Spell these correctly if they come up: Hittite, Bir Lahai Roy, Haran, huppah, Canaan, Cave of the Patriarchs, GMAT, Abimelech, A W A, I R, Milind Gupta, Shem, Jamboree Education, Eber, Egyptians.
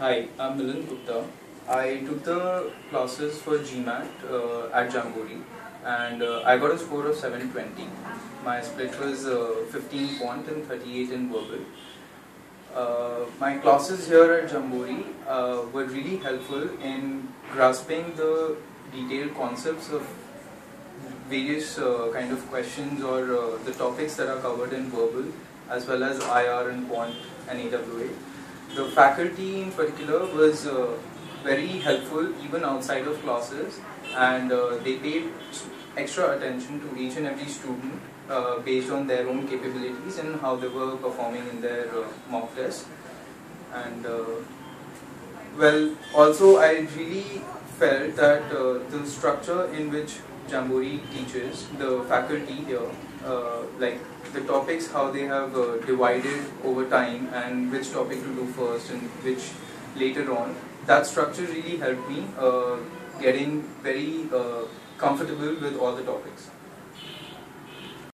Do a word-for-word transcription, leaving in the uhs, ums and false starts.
Hi, I'm Milind Gupta. I took the classes for GMAT uh, at Jamboree, and uh, I got a score of seven twenty. My split was uh, fifteen quant and thirty-eight in verbal. Uh, my classes here at Jamboree uh, were really helpful in grasping the detailed concepts of various uh, kind of questions or uh, the topics that are covered in verbal, as well as I R and quant and A W A. The faculty in particular was uh, very helpful even outside of classes, and uh, they paid extra attention to each and every student uh, based on their own capabilities and how they were performing in their uh, mock test. And uh, well, also I really felt that uh, the structure in which Jamboree teaches, the faculty here, uh, like the topics, how they have uh, divided over time and which topic to do first and which later on, that structure really helped me uh, getting very uh, comfortable with all the topics.